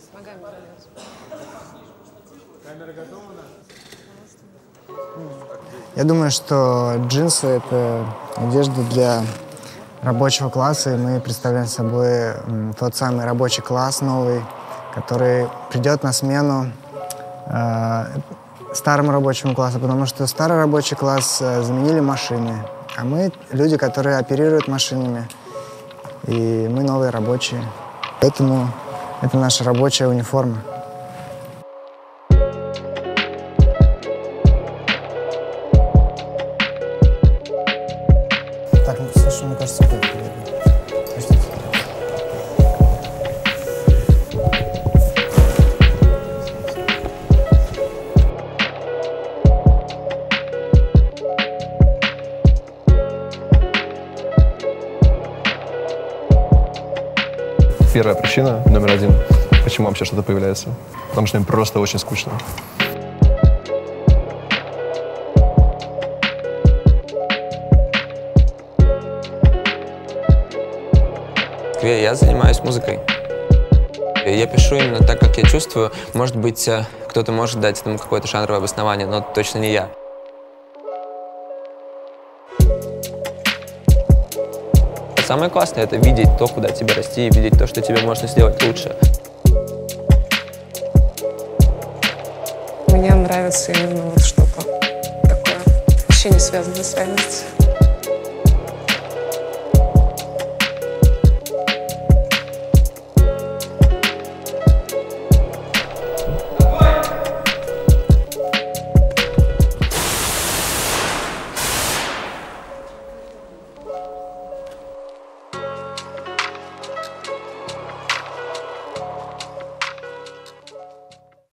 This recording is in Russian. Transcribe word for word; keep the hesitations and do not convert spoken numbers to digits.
с ногами залез. Камера готова у нас? Я думаю, что джинсы – это одежда для рабочего класса, и мы представляем собой тот самый рабочий класс новый, который придет на смену э, старому рабочему классу, потому что старый рабочий класс э, заменили машины, а мы люди, которые оперируют машинами, и мы новые рабочие. Поэтому это наша рабочая униформа. Так, ну, слушай, мне кажется, это приятно. Первая причина, номер один, почему вообще что-то появляется. Потому что им просто очень скучно. Я занимаюсь музыкой. Я пишу именно так, как я чувствую. Может быть, кто-то может дать этому какое-то жанровое обоснование, но точно не я. Самое классное – это видеть то, куда тебе расти, и видеть то, что тебе можно сделать лучше. Мне нравится именно вот что-то такое, вообще не связанное с реальностью.